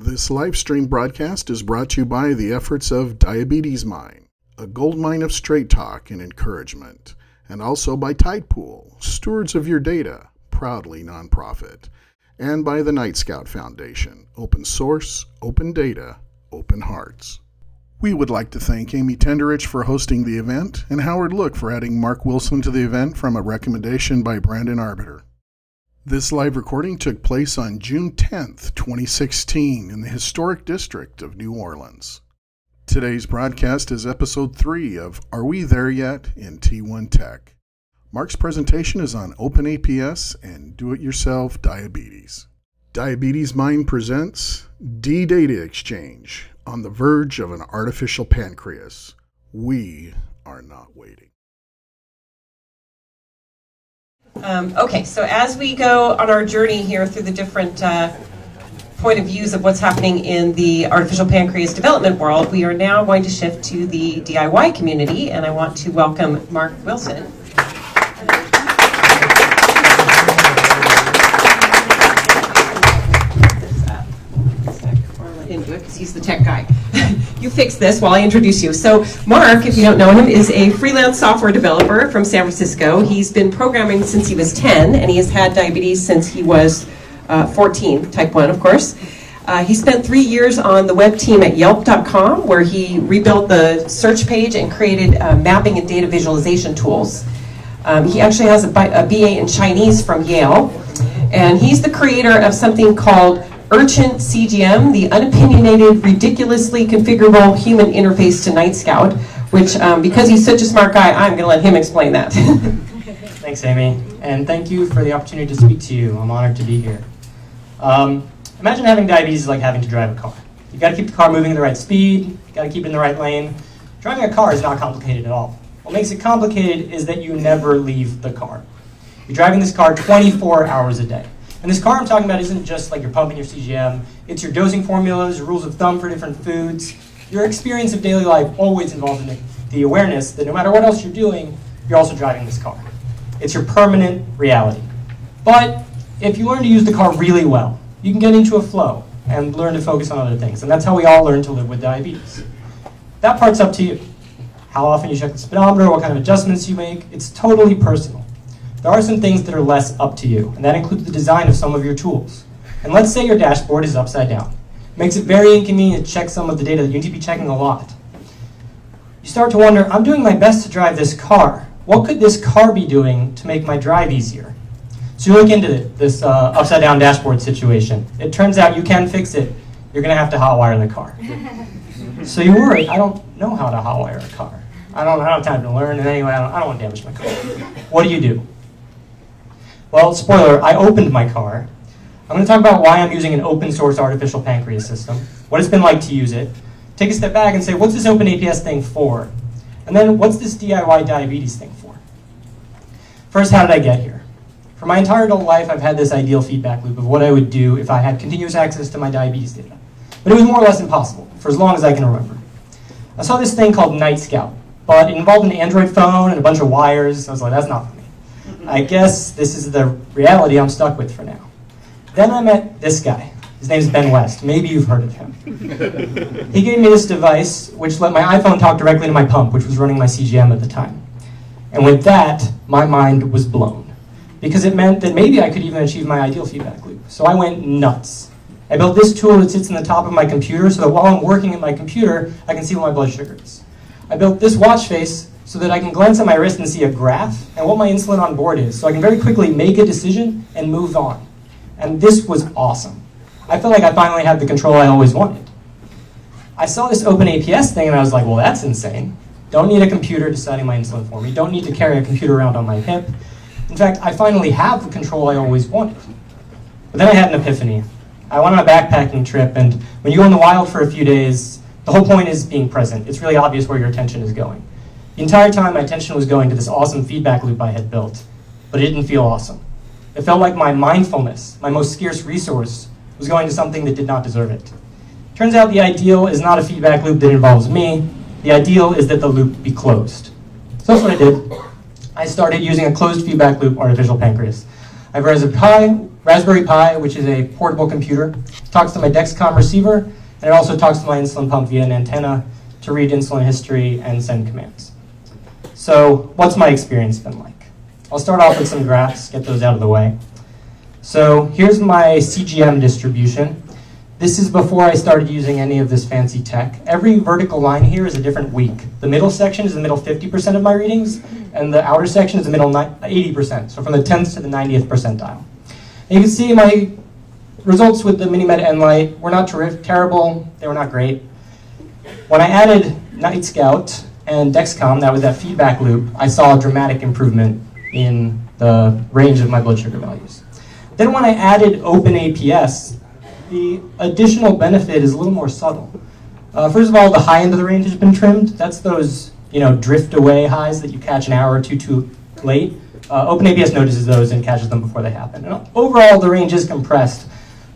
This live stream broadcast is brought to you by the efforts of Diabetes Mine, a goldmine of straight talk and encouragement, and also by Tidepool, stewards of your data, proudly nonprofit, and by the Nightscout Foundation, open source, open data, open hearts. We would like to thank Amy Tenderich for hosting the event and Howard Look for adding Mark Wilson to the event from a recommendation by Brandon Arbiter. This live recording took place on June 10th, 2016 in the historic district of New Orleans. Today's broadcast is episode 3 of Are We There Yet? In T1 Tech. Mark's presentation is on OpenAPS and do-it-yourself diabetes. Diabetes Mine presents D-Data Exchange, on the verge of an artificial pancreas. We are not waiting. Okay, so as we go on our journey here through the different point of views of what's happening in the artificial pancreas development world, we are now going to shift to the DIY community, and I want to welcome Mark Wilson. Into it because he's the tech guy. You fix this while I introduce you. So Mark, if you don't know him, is a freelance software developer from San Francisco. He's been programming since he was 10, and he has had diabetes since he was 14, type 1, of course. He spent 3 years on the web team at Yelp.com, where he rebuilt the search page and created mapping and data visualization tools. He actually has a BA in Chinese from Yale, and he's the creator of something called Urchin CGM, the unopinionated, ridiculously configurable human interface to Night Scout, which, because he's such a smart guy, I'm going to let him explain that. Thanks, Amy. And thank you for the opportunity to speak to you. I'm honored to be here. Imagine having diabetes is like having to drive a car. You've got to keep the car moving at the right speed, you've got to keep it in the right lane. Driving a car is not complicated at all. What makes it complicated is that you never leave the car. You're driving this car 24 hours a day. And this car I'm talking about isn't just like you're pumping your CGM, it's your dosing formulas, your rules of thumb for different foods. Your experience of daily life always involves the awareness that no matter what else you're doing, you're also driving this car. It's your permanent reality. But if you learn to use the car really well, you can get into a flow and learn to focus on other things. And that's how we all learn to live with diabetes. That part's up to you. How often you check the speedometer, what kind of adjustments you make, it's totally personal. There are some things that are less up to you, and that includes the design of some of your tools. And let's say your dashboard is upside down. It makes it very inconvenient to check some of the data that you need to be checking a lot. You start to wonder, I'm doing my best to drive this car. What could this car be doing to make my drive easier? So you look into this upside down dashboard situation. It turns out you can fix it. You're going to have to hotwire the car. So you worry, I don't know how to hotwire a car. I don't have time to learn, and anyway, I don't want to damage my car. What do you do? Well, spoiler, I opened my car. I'm going to talk about why I'm using an open source artificial pancreas system, what it's been like to use it, take a step back and say, what's this OpenAPS thing for? And then, what's this DIY diabetes thing for? First, how did I get here? For my entire adult life, I've had this ideal feedback loop of what I would do if I had continuous access to my diabetes data. But it was more or less impossible, for as long as I can remember. I saw this thing called Night Scout, but it involved an Android phone and a bunch of wires. I was like, that's not for me. I guess this is the reality I'm stuck with for now. Then I met this guy. His name's Ben West. Maybe you've heard of him. He gave me this device, which let my iPhone talk directly to my pump, which was running my CGM at the time. And with that, my mind was blown, because it meant that maybe I could even achieve my ideal feedback loop. So I went nuts. I built this tool that sits in the top of my computer so that while I'm working at my computer, I can see what my blood sugar is. I built this watch face so that I can glance at my wrist and see a graph and what my insulin on board is, so I can very quickly make a decision and move on. And this was awesome. I felt like I finally had the control I always wanted. I saw this OpenAPS thing and I was like, well, that's insane. Don't need a computer deciding my insulin for me. Don't need to carry a computer around on my hip. In fact, I finally have the control I always wanted. But then I had an epiphany. I went on a backpacking trip, and when you go in the wild for a few days, the whole point is being present. It's really obvious where your attention is going. The entire time, my attention was going to this awesome feedback loop I had built, but it didn't feel awesome. It felt like my mindfulness, my most scarce resource, was going to something that did not deserve it. Turns out the ideal is not a feedback loop that involves me. The ideal is that the loop be closed. So that's what I did. I started using a closed feedback loop artificial pancreas. I've raised a pie Raspberry Pi, which is a portable computer. It talks to my Dexcom receiver, and it also talks to my insulin pump via an antenna to read insulin history and send commands. So what's my experience been like? I'll start off with some graphs, get those out of the way. So here's my CGM distribution. This is before I started using any of this fancy tech. Every vertical line here is a different week. The middle section is the middle 50% of my readings, and the outer section is the middle 80%, so from the 10th to the 90th percentile. And you can see my results with the Minimed Enlite were not terrible, they were not great. When I added Night Scout and Dexcom, that was that feedback loop, I saw a dramatic improvement in the range of my blood sugar values. Then when I added OpenAPS, the additional benefit is a little more subtle. First of all, the high end of the range has been trimmed. That's those, you know, drift away highs that you catch an hour or two too late. OpenAPS notices those and catches them before they happen. And overall, the range is compressed.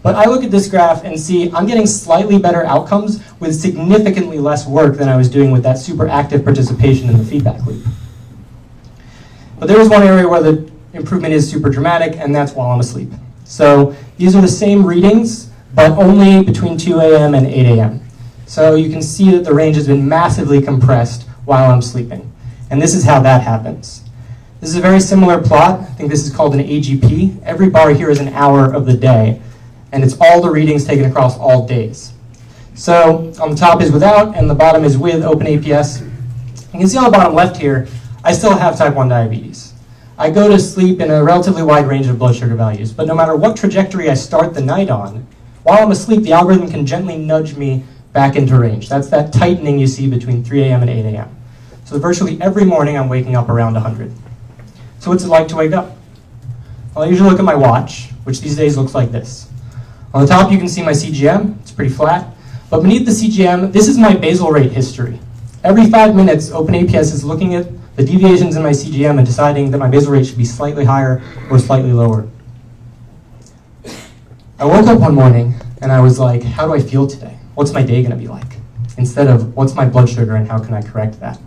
But I look at this graph and see I'm getting slightly better outcomes with significantly less work than I was doing with that super active participation in the feedback loop. But there is one area where the improvement is super dramatic, and that's while I'm asleep. So these are the same readings, but only between 2 a.m. and 8 a.m. So you can see that the range has been massively compressed while I'm sleeping. And this is how that happens. This is a very similar plot. I think this is called an AGP. Every bar here is an hour of the day, and it's all the readings taken across all days. So on the top is without, and the bottom is with OpenAPS. You can see on the bottom left here, I still have type 1 diabetes. I go to sleep in a relatively wide range of blood sugar values, but no matter what trajectory I start the night on, while I'm asleep, the algorithm can gently nudge me back into range. That's that tightening you see between 3 a.m. and 8 a.m. So virtually every morning I'm waking up around 100. So what's it like to wake up? Well, I usually look at my watch, which these days looks like this. On the top you can see my CGM, it's pretty flat. But beneath the CGM, this is my basal rate history. Every 5 minutes, OpenAPS is looking at the deviations in my CGM and deciding that my basal rate should be slightly higher or slightly lower. I woke up one morning and I was like, how do I feel today? What's my day going to be like? Instead of, what's my blood sugar and how can I correct that?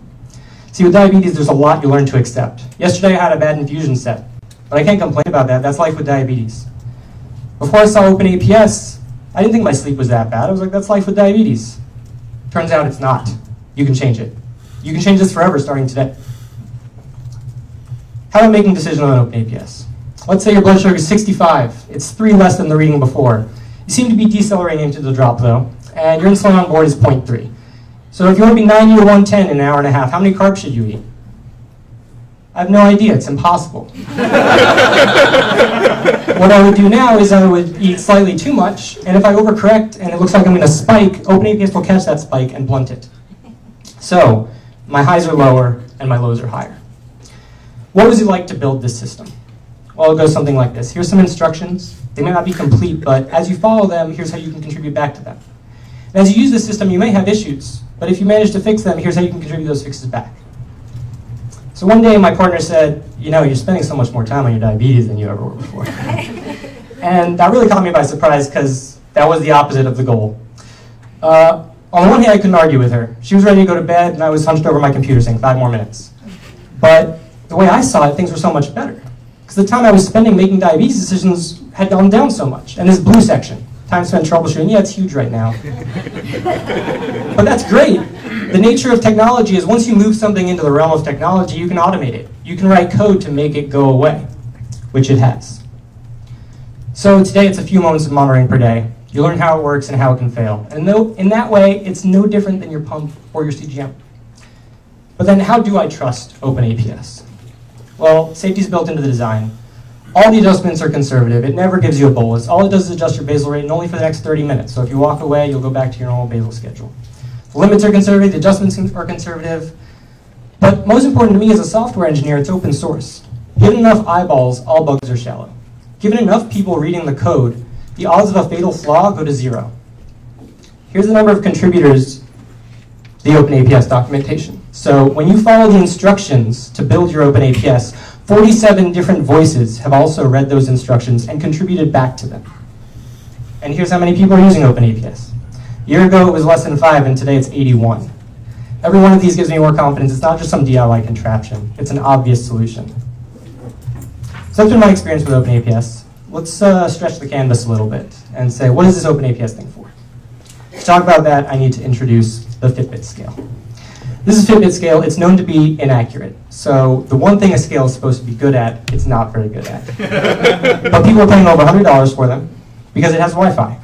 See, with diabetes, there's a lot you learn to accept. Yesterday I had a bad infusion set, but I can't complain about that. That's life with diabetes. Before I saw OpenAPS, I didn't think my sleep was that bad. I was like, that's life with diabetes. Turns out it's not. You can change it. You can change this forever starting today. How am I making decisions on OpenAPS? Let's say your blood sugar is 65. It's 3 less than the reading before. You seem to be decelerating into the drop, though, and your insulin on board is 0.3. So if you want to be 90 to 110 in an hour and a half, how many carbs should you eat? I have no idea. It's impossible. What I would do now is I would eat slightly too much, and if I overcorrect and it looks like I'm going to spike, OpenAPS will catch that spike and blunt it. So my highs are lower and my lows are higher. What was it like to build this system? Well, it goes something like this. Here's some instructions. They may not be complete, but as you follow them, here's how you can contribute back to them. And as you use this system, you may have issues, but if you manage to fix them, here's how you can contribute those fixes back. So one day, my partner said, you know, you're spending so much more time on your diabetes than you ever were before. And that really caught me by surprise, because that was the opposite of the goal. On the one hand, I couldn't argue with her. She was ready to go to bed, and I was hunched over my computer saying 5 more minutes. But the way I saw it, things were so much better. Because the time I was spending making diabetes decisions had gone down so much. And this blue section, time spent troubleshooting, yeah, it's huge right now. But that's great. The nature of technology is once you move something into the realm of technology, you can automate it. You can write code to make it go away, which it has. So today it's a few moments of monitoring per day. You learn how it works and how it can fail. And in that way, it's no different than your pump or your CGM. But then how do I trust OpenAPS? Well, safety is built into the design. All the adjustments are conservative. It never gives you a bolus. All it does is adjust your basal rate, and only for the next 30 minutes. So if you walk away, you'll go back to your normal basal schedule. The limits are conservative. The adjustments are conservative. But most important to me as a software engineer, it's open source. Given enough eyeballs, all bugs are shallow. Given enough people reading the code, the odds of a fatal flaw go to 0. Here's the number of contributors the OpenAPS documentation. So when you follow the instructions to build your OpenAPS, 47 different voices have also read those instructions and contributed back to them. And here's how many people are using OpenAPS. A year ago, it was less than 5, and today it's 81. Every one of these gives me more confidence. It's not just some DIY contraption. It's an obvious solution. So that's been my experience with OpenAPS. let's stretch the canvas a little bit and say, what is this OpenAPS thing for? To talk about that, I need to introduce the Fitbit scale. This is Fitbit scale. It's known to be inaccurate. So the one thing a scale is supposed to be good at, it's not very good at. But people are paying over $100 for them because it has Wi-Fi.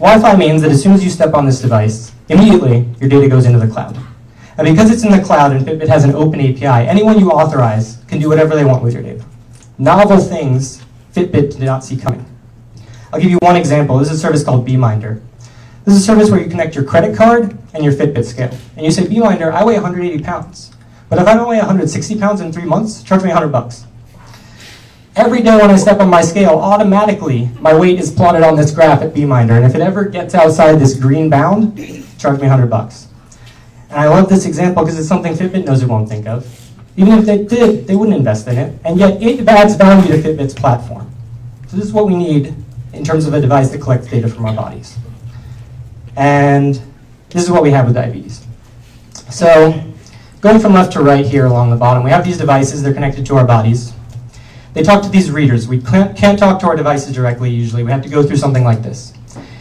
Wi-Fi means that as soon as you step on this device, immediately your data goes into the cloud. And because it's in the cloud and Fitbit has an open API, anyone you authorize can do whatever they want with your data. Novel things Fitbit did not see coming. I'll give you one example. This is a service called Beeminder. This is a service where you connect your credit card and your Fitbit scale. And you say, Beeminder, I weigh 180 pounds. But if I don't weigh 160 pounds in 3 months, charge me $100. Every day when I step on my scale, automatically my weight is plotted on this graph at Beeminder. And if it ever gets outside this green bound, charge me $100. And I love this example because it's something Fitbit knows it won't think of. Even if they did, they wouldn't invest in it. And yet it adds value to Fitbit's platform. So this is what we need in terms of a device that collects data from our bodies. And this is what we have with diabetes. So going from left to right here along the bottom, we have these devices. They're connected to our bodies. They talk to these readers. We can't talk to our devices directly usually. We have to go through something like this.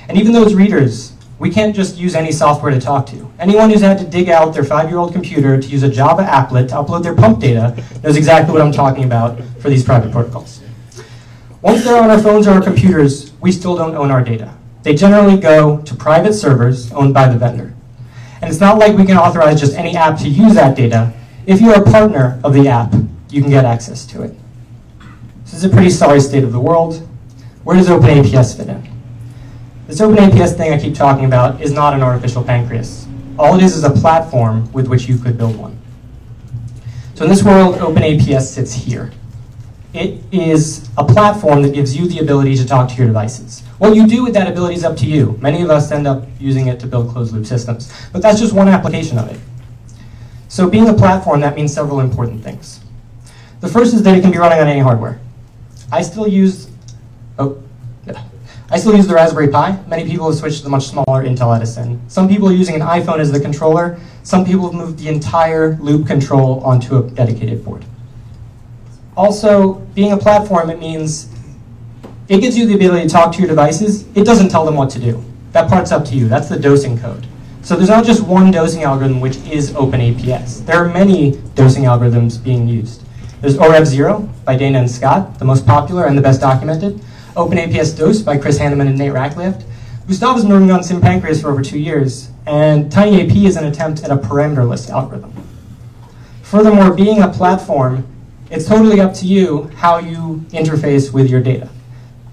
And even those readers, we can't just use any software to talk to. Anyone who's had to dig out their 5-year-old computer to use a Java applet to upload their pump data knows exactly what I'm talking about for these private protocols. Once they're on our phones or our computers, we still don't own our data. They generally go to private servers owned by the vendor. And it's not like we can authorize just any app to use that data. If you're a partner of the app, you can get access to it. This is a pretty sorry state of the world. Where does OpenAPS fit in? This OpenAPS thing I keep talking about is not an artificial pancreas. All it is a platform with which you could build one. So in this world, OpenAPS sits here. It is a platform that gives you the ability to talk to your devices. What you do with that ability is up to you. Many of us end up using it to build closed-loop systems, but that's just one application of it. So being a platform, that means several important things. The first is that it can be running on any hardware. I still use the Raspberry Pi. Many people have switched to the much smaller Intel Edison. Some people are using an iPhone as the controller. Some people have moved the entire loop control onto a dedicated board. Also, being a platform, it means it gives you the ability to talk to your devices. It doesn't tell them what to do. That part's up to you. That's the dosing code. So there's not just one dosing algorithm, which is OpenAPS. There are many dosing algorithms being used. There's OREF0 by Dana and Scott, the most popular and the best documented. OpenAPS Dose by Chris Hanneman and Nate Racklyeft. Gustav has been working on SimPancreas for over 2 years, and TinyAP is an attempt at a parameterless algorithm. Furthermore, being a platform, it's totally up to you how you interface with your data.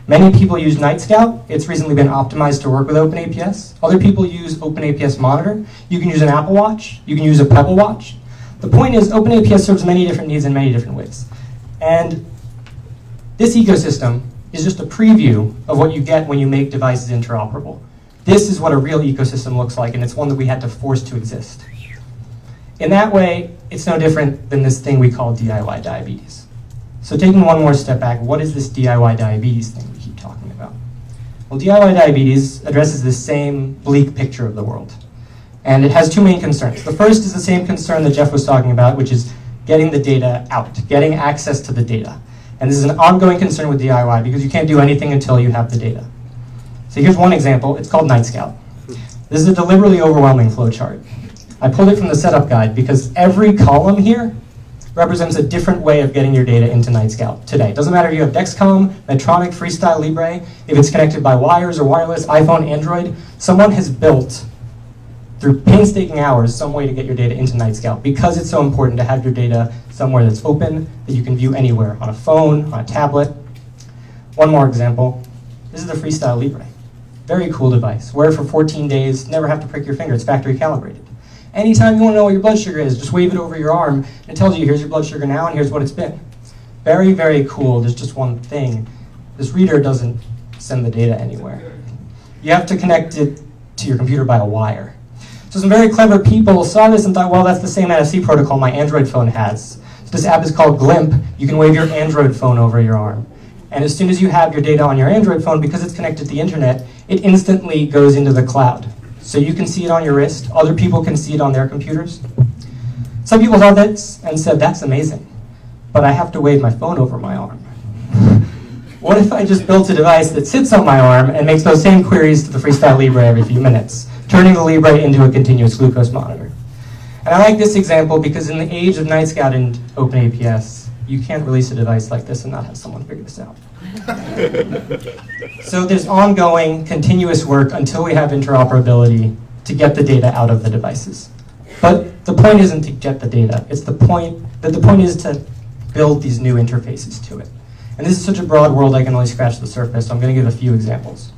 Many people use Nightscout. It's recently been optimized to work with OpenAPS. Other people use OpenAPS Monitor. You can use an Apple Watch. You can use a Pebble Watch. The point is, OpenAPS serves many different needs in many different ways. And this ecosystem is just a preview of what you get when you make devices interoperable. This is what a real ecosystem looks like, and it's one that we had to force to exist. In that way, it's no different than this thing we call DIY diabetes. So taking one more step back, what is this DIY diabetes thing we keep talking about? Well, DIY diabetes addresses the same bleak picture of the world. And it has two main concerns. The first is the same concern that Jeff was talking about, which is getting the data out, getting access to the data. And this is an ongoing concern with DIY because you can't do anything until you have the data. So here's one example. It's called Nightscout. This is a deliberately overwhelming flowchart. I pulled it from the setup guide because every column here represents a different way of getting your data into Nightscout today. It doesn't matter if you have Dexcom, Medtronic, Freestyle Libre, if it's connected by wires or wireless, iPhone, Android, someone has built, through painstaking hours, some way to get your data into Nightscout because it's so important to have your data somewhere that's open, that you can view anywhere, on a phone, on a tablet. One more example. This is the Freestyle Libre. Very cool device. Wear it for 14 days, never have to prick your finger. It's factory calibrated. Anytime you want to know what your blood sugar is, just wave it over your arm, and it tells you, here's your blood sugar now, and here's what it's been. Very, very cool. There's just one thing. This reader doesn't send the data anywhere. You have to connect it to your computer by a wire. So some very clever people saw this and thought, well, that's the same NFC protocol my Android phone has. So this app is called Glimp. You can wave your Android phone over your arm. And as soon as you have your data on your Android phone, because it's connected to the internet, it instantly goes into the cloud. So you can see it on your wrist. Other people can see it on their computers. Some people saw this and said, that's amazing, but I have to wave my phone over my arm. what if I just built a device that sits on my arm and makes those same queries to the Freestyle Libre every few minutes, turning the Libre into a continuous glucose monitor? And I like this example because in the age of Nightscout and OpenAPS, you can't release a device like this and not have someone figure this out. So there's ongoing, continuous work until we have interoperability to get the data out of the devices. But the point isn't to get the data. It's the point that the point is to build these new interfaces to it. And this is such a broad world, I can only scratch the surface, so I'm going to give a few examples.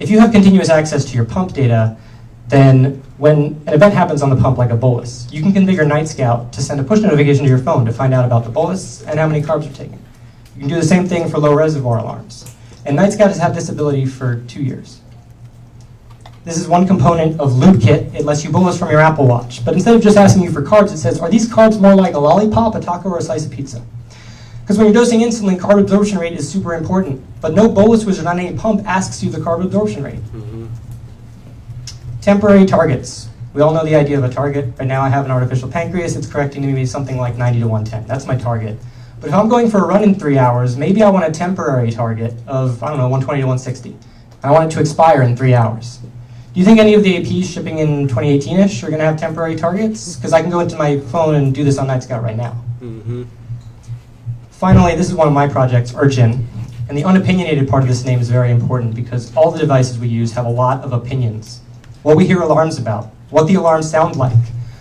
If you have continuous access to your pump data, then when an event happens on the pump, like a bolus, you can configure Nightscout to send a push notification to your phone to find out about the bolus and how many carbs are taken. You can do the same thing for low reservoir alarms. And Nightscout has had this ability for 2 years. This is one component of LoopKit. It lets you bolus from your Apple Watch. But instead of just asking you for carbs, it says, are these carbs more like a lollipop, a taco, or a slice of pizza? Because when you're dosing insulin, carb absorption rate is super important. But no bolus wizard on any pump asks you the carb absorption rate. Mm-hmm. Temporary targets. We all know the idea of a target. Right now I have an artificial pancreas. It's correcting to me something like 90 to 110. That's my target. But if I'm going for a run in 3 hours, maybe I want a temporary target of, I don't know, 120 to 160. I want it to expire in 3 hours. Do you think any of the APs shipping in 2018-ish are going to have temporary targets? Because I can go into my phone and do this on Nightscout right now. Mm-hmm. Finally, this is one of my projects, Urchin. And the unopinionated part of this name is very important because all the devices we use have a lot of opinions. What we hear alarms about, what the alarms sound like,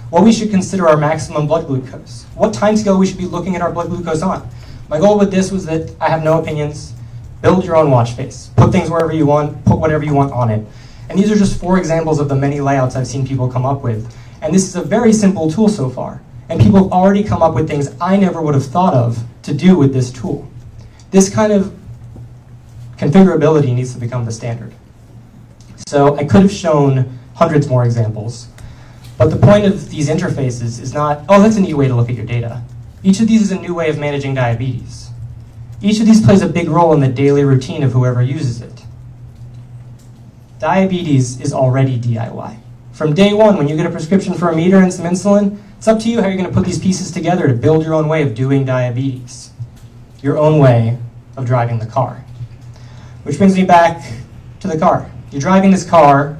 what we should consider our maximum blood glucose, what time scale we should be looking at our blood glucose on. My goal with this was that I have no opinions. Build your own watch face. Put things wherever you want. Put whatever you want on it. And these are just 4 examples of the many layouts I've seen people come up with. And this is a very simple tool so far. And people have already come up with things I never would have thought of to do with this tool. This kind of configurability needs to become the standard. So I could have shown hundreds more examples. But the point of these interfaces is not, oh, that's a neat way to look at your data. Each of these is a new way of managing diabetes. Each of these plays a big role in the daily routine of whoever uses it. Diabetes is already DIY. From day one, when you get a prescription for a meter and some insulin, it's up to you how you're going to put these pieces together to build your own way of doing diabetes, your own way of driving the car. Which brings me back to the car. You're driving this car,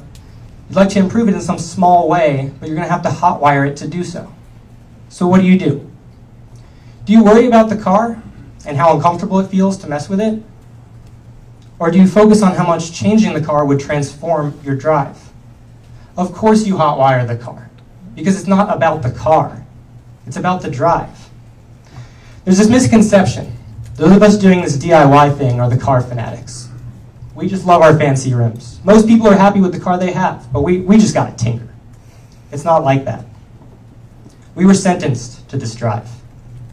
you'd like to improve it in some small way, but you're going to have to hotwire it to do so. So what do? Do you worry about the car and how uncomfortable it feels to mess with it? Or do you focus on how much changing the car would transform your drive? Of course you hotwire the car, because it's not about the car. It's about the drive. There's this misconception. Those of us doing this DIY thing are the car fanatics. We just love our fancy rims. Most people are happy with the car they have, but we just gotta tinker. It's not like that. We were sentenced to this drive.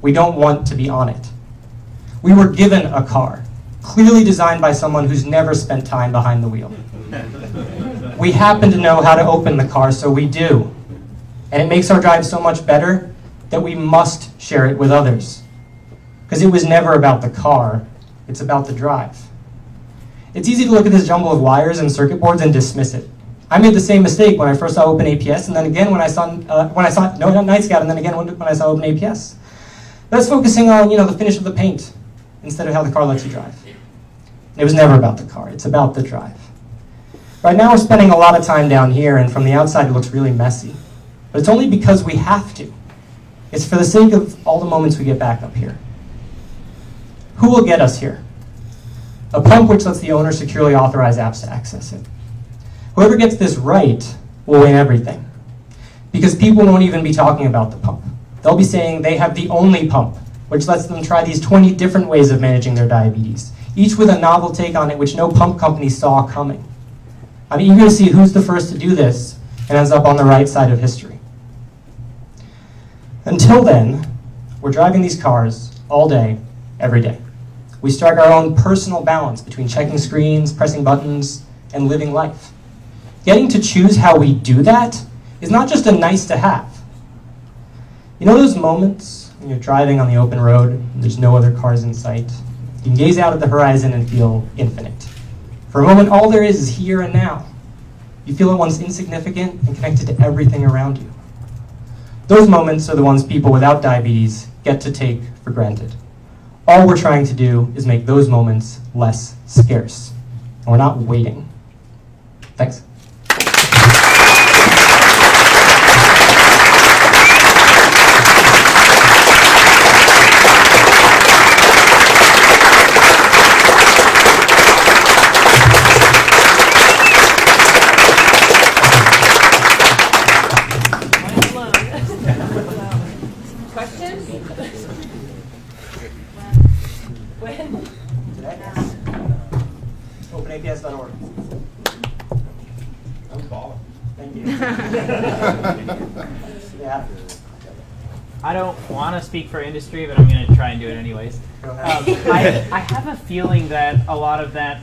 We don't want to be on it. We were given a car, clearly designed by someone who's never spent time behind the wheel. We happen to know how to open the car, so we do. And it makes our drive so much better that we must share it with others. Because it was never about the car, it's about the drive. It's easy to look at this jumble of wires and circuit boards and dismiss it. I made the same mistake when I first saw OpenAPS, and then again when I saw, Nightscout, and then again when I saw OpenAPS. That's focusing on, you know, the finish of the paint instead of how the car lets you drive. It was never about the car, it's about the drive. Right now we're spending a lot of time down here, and from the outside it looks really messy. But it's only because we have to. It's for the sake of all the moments we get back up here. Who will get us here? A pump which lets the owner securely authorize apps to access it. Whoever gets this right will win everything. Because people won't even be talking about the pump. They'll be saying they have the only pump, which lets them try these 20 different ways of managing their diabetes, each with a novel take on it which no pump company saw coming. I'm eager to see who's the first to do this and ends up on the right side of history. Until then, we're driving these cars all day, every day. We strike our own personal balance between checking screens, pressing buttons, and living life. Getting to choose how we do that is not just a nice to have. You know those moments when you're driving on the open road and there's no other cars in sight? You can gaze out at the horizon and feel infinite. For a moment, all there is here and now. You feel at once insignificant and connected to everything around you. Those moments are the ones people without diabetes get to take for granted. All we're trying to do is make those moments less scarce. And we're not waiting. Thanks. I don't want to speak for industry, but I'm going to try and do it anyways. I have a feeling that a lot of that,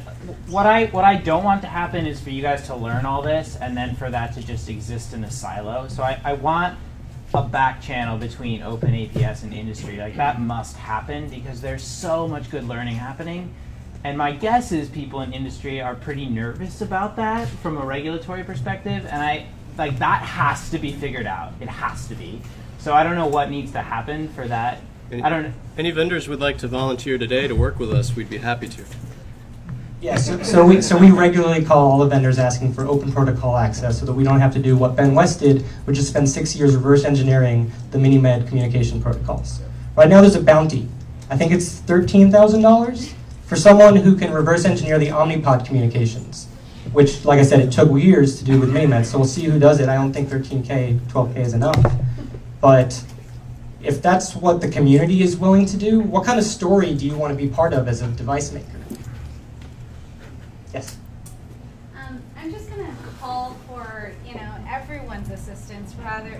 what I don't want to happen is for you guys to learn all this and then for that to just exist in a silo. So I want a back channel between OpenAPS and industry. Like that must happen because there's so much good learning happening. And my guess is people in industry are pretty nervous about that from a regulatory perspective. And like that has to be figured out. It has to be. So I don't know what needs to happen for that. I don't know. Any vendors would like to volunteer today to work with us, we'd be happy to. Yeah, so we regularly call all the vendors asking for open protocol access so that we don't have to do what Ben West did, which is spend 6 years reverse engineering the MiniMed communication protocols. Right now there's a bounty. I think it's $13,000 for someone who can reverse engineer the Omnipod communications, which, like I said, it took years to do with MiniMed, so we'll see who does it. I don't think 13K, 12K is enough. But if that's what the community is willing to do, what kind of story do you want to be part of as a device maker? Yes? I'm just going to call for, everyone's assistance, rather,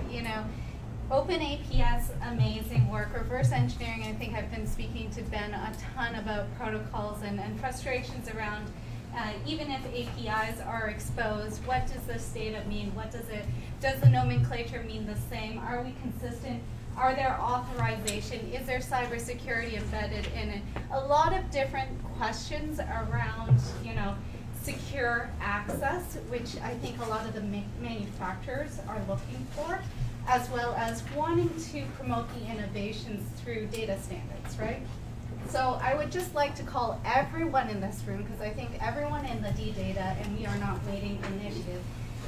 OpenAPS, amazing work, reverse engineering. I think I've been speaking to Ben a ton about protocols and frustrations around even if APIs are exposed, what does this data mean? What does it, does the nomenclature mean the same? Are we consistent? Are there authorization? Is there cybersecurity embedded in it? A lot of different questions around, secure access, which I think a lot of the manufacturers are looking for, as well as wanting to promote the innovations through data standards, right? So I would just like to call everyone in this room, because I think everyone in the D-Data and We Are Not Waiting initiative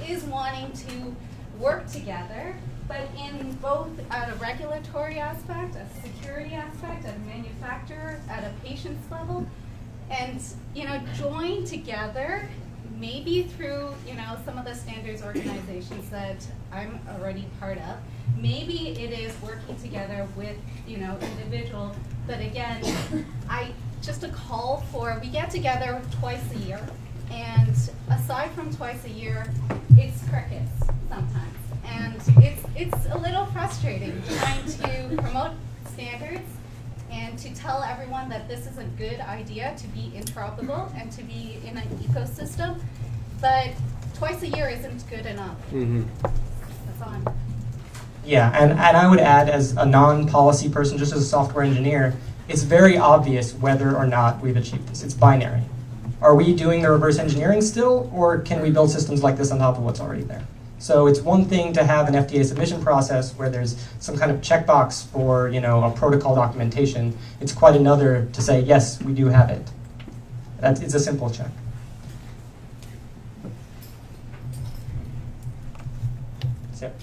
is wanting to work together, but in both at a regulatory aspect, a security aspect, a manufacturer, at a patient's level, and join together, maybe through some of the standards organizations that I'm already part of. Maybe it is working together with individual. But again, just a call for, we get together twice a year, and aside from twice a year, it's crickets sometimes. And it's a little frustrating trying to promote standards and to tell everyone that this is a good idea to be interoperable and to be in an ecosystem, but twice a year isn't good enough. Mm-hmm. That's all. Yeah, and I would add, as a non-policy person, just as a software engineer, it's very obvious whether or not we've achieved this. It's binary. Are we doing the reverse engineering still, or can we build systems like this on top of what's already there? So it's one thing to have an FDA submission process where there's some kind of checkbox for a protocol documentation. It's quite another to say, yes, we do have it. It's a simple check. Sarah?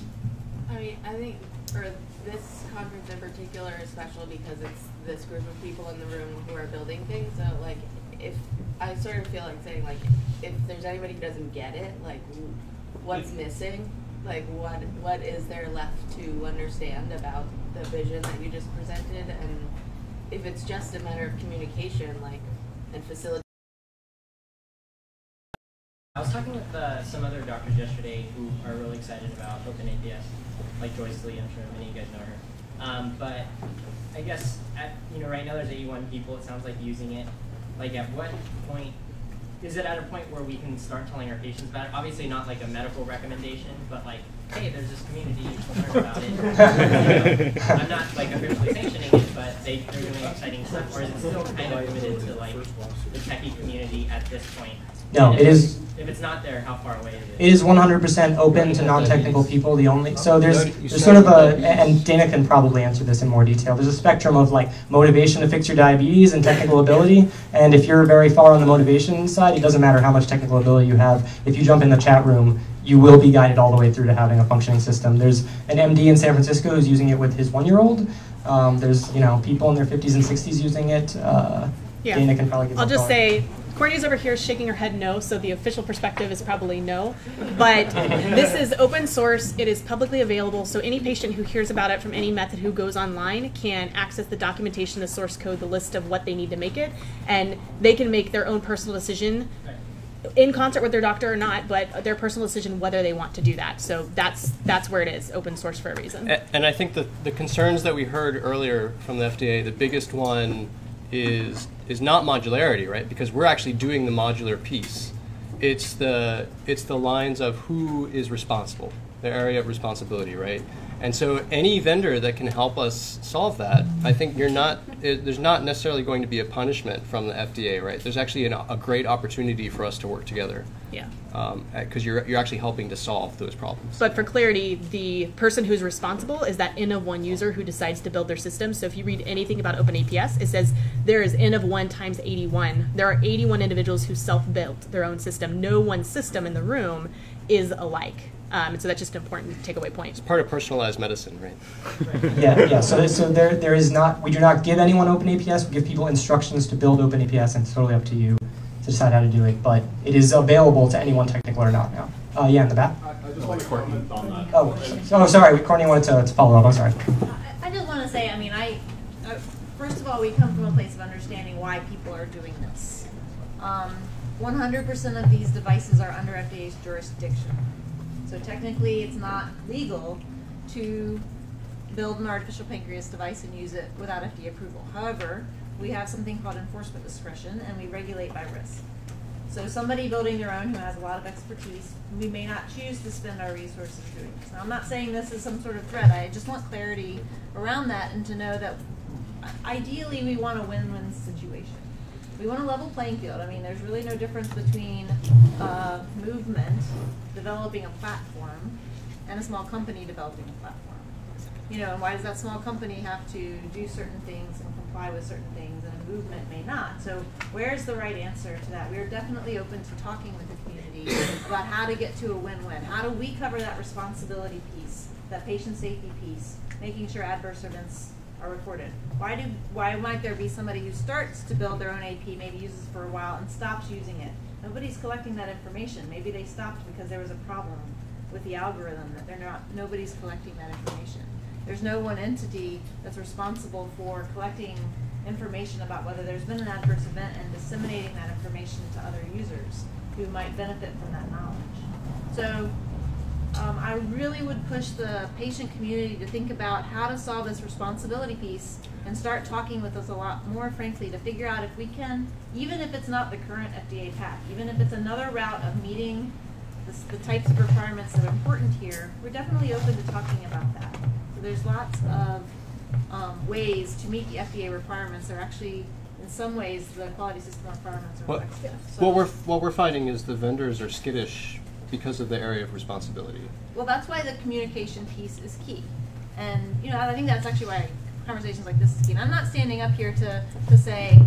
I think for this conference in particular is special because it's this group of people in the room who are building things. So, like, if I sort of feel like saying, like, if there's anybody who doesn't get it, like, what's missing? Like, what is there left to understand about the vision that you just presented? And if it's just a matter of communication, like, and facilitation. I was talking with some other doctors yesterday who are really excited about OpenAPS, like Joyce Lee. I'm sure many of you guys know her. But I guess right now there's 81 people. It sounds like using it. Like, at what point is it at a point where we can start telling our patients about it? Obviously, not like a medical recommendation, but like, hey, there's this community you can learn about it. I'm not like officially sanctioning it, but they're doing exciting stuff. Or is it still kind of limited to like the techie community at this point? No, it is. If it's it's not there, how far away is it? It is 100% open to non-technical people. The only, so there's sort of a, and Dana can probably answer this in more detail, there's a spectrum of like motivation to fix your diabetes and technical ability, and if you're very far on the motivation side, it doesn't matter how much technical ability you have. If you jump in the chat room, you will be guided all the way through to having a functioning system. There's an MD in San Francisco who's using it with his 1-year-old. There's, you know, people in their 50s and 60s using it. Yeah. Dana can probably give I'll just say, Courtney's over here shaking her head no, so the official perspective is probably no. But this is open source. It is publicly available, so any patient who hears about it from any method who goes online can access the documentation, the source code, the list of what they need to make it, and they can make their own personal decision in concert with their doctor or not, but their personal decision whether they want to do that. So that's where it is, open source for a reason. And I think that the concerns that we heard earlier from the FDA, the biggest one is not modularity, right? Because we're actually doing the modular piece. It's the lines of who is responsible, the area of responsibility, right? And so any vendor that can help us solve that, I think there's not necessarily going to be a punishment from the FDA, right? There's actually a great opportunity for us to work together. Yeah. Because you're actually helping to solve those problems. But for clarity, the person who's responsible is that N of 1 user who decides to build their system. So if you read anything about OpenAPS, it says there is N of 1 times 81. There are 81 individuals who self-built their own system. No one system in the room is alike. So that's just an important takeaway point. It's part of personalized medicine, right? Yeah. So there is not. We do not give anyone OpenAPS. We give people instructions to build OpenAPS, and it's totally up to you to decide how to do it. But it is available to anyone, technical or not. Now, yeah, in the back. I just want to comment on that. Oh, sorry, Courtney wanted to follow up. I'm sorry. I just want to say, I mean, first of all, we come from a place of understanding why people are doing this. 100% of these devices are under FDA's jurisdiction. So technically, it's not legal to build an artificial pancreas device and use it without FDA approval. However, we have something called enforcement discretion, and we regulate by risk. So somebody building their own who has a lot of expertise, we may not choose to spend our resources doing this. Now, I'm not saying this is some sort of threat. I just want clarity around that and to know that ideally we want a win-win situation. We want a level playing field. I mean, there's really no difference between movement developing a platform and a small company developing a platform. You know, and why does that small company have to do certain things and comply with certain things, and a movement may not? So where's the right answer to that? We are definitely open to talking with the community about how to get to a win-win. How do we cover that responsibility piece, that patient safety piece, making sure adverse events are recorded? Why might there be somebody who starts to build their own AP, maybe uses it for a while and stops using it? Nobody's collecting that information. Maybe they stopped because there was a problem with the algorithm that nobody's collecting that information. There's no one entity that's responsible for collecting information about whether there's been an adverse event and disseminating that information to other users who might benefit from that knowledge. So I really would push the patient community to think about how to solve this responsibility piece and start talking with us a lot more, frankly, to figure out if we can, even if it's not the current FDA path, even if it's another route of meeting the types of requirements that are important here, we're definitely open to talking about that. So there's lots of ways to meet the FDA requirements that are actually, in some ways, the quality system requirements are effective. So what we're finding is the vendors are skittish because of the area of responsibility. Well, that's why the communication piece is key. And you know, I think that's actually why conversations like this is key. And I'm not standing up here to say,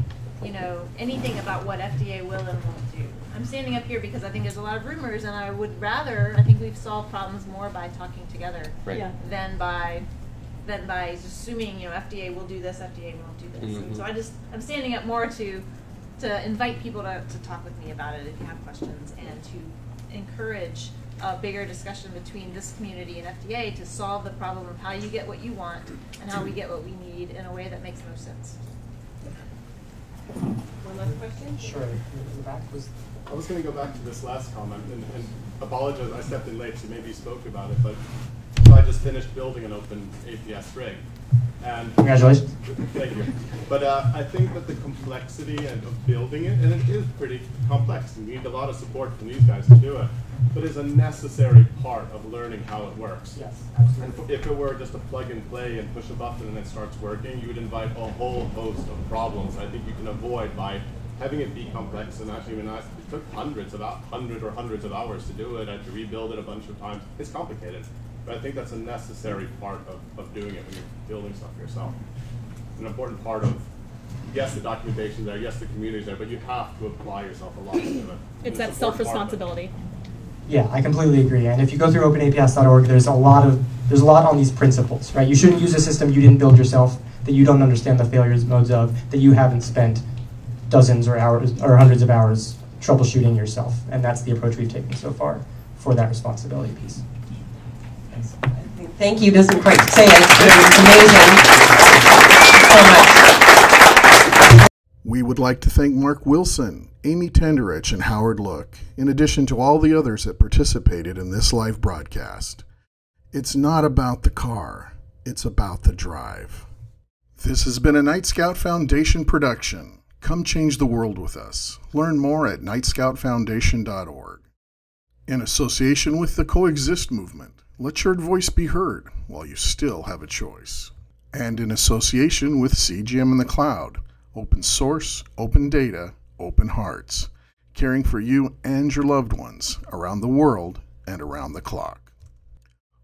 you know, anything about what FDA will and won't do. I'm standing up here because I think there's a lot of rumors, and I would rather, I think we've solved problems more by talking together, right, yeah, than by assuming, you know, FDA will do this, FDA won't do this. Mm-hmm. So I'm standing up more to invite people to talk with me about it if you have questions, and to encourage a bigger discussion between this community and FDA to solve the problem of how you get what you want and how we get what we need in a way that makes most sense. One last question? Sure. I was going to go back to this last comment and apologize. I stepped in late, so maybe you spoke about it, but I just finished building an open APS rig. And congratulations. Thank you. But I think that the complexity of building it, and it is pretty complex, and we need a lot of support from these guys to do it, but it's a necessary part of learning how it works. Yes, absolutely. And if it were just a plug and play and push a button and it starts working, you would invite a whole host of problems I think you can avoid by having it be complex and actually when I took hundreds of hours to do it, I had to rebuild it a bunch of times. It's complicated, but I think that's a necessary part of doing it when you're building stuff yourself. It's an important part of, yes, the documentation's there, yes, the community's there, but you have to apply yourself a lot to it. It's that self-responsibility. Yeah, I completely agree. And if you go through openaps.org, there's a lot on these principles, right? You shouldn't use a system you didn't build yourself, that you don't understand the failures modes of, that you haven't spent dozens or hours or hundreds of hours troubleshooting yourself. And that's the approach we've taken so far for that responsibility piece. Thank you doesn't quite say it, but it's amazing. So much. We would like to thank Mark Wilson, Amy Tenderich, and Howard Look, in addition to all the others that participated in this live broadcast. It's not about the car, it's about the drive. This has been a Night Scout Foundation production. Come change the world with us. Learn more at nightscoutfoundation.org. In association with the Coexist Movement, let your voice be heard while you still have a choice. And in association with CGM in the Cloud, open source, open data, open hearts, caring for you and your loved ones around the world and around the clock.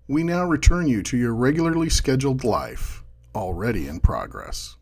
We now return you to your regularly scheduled life, already in progress.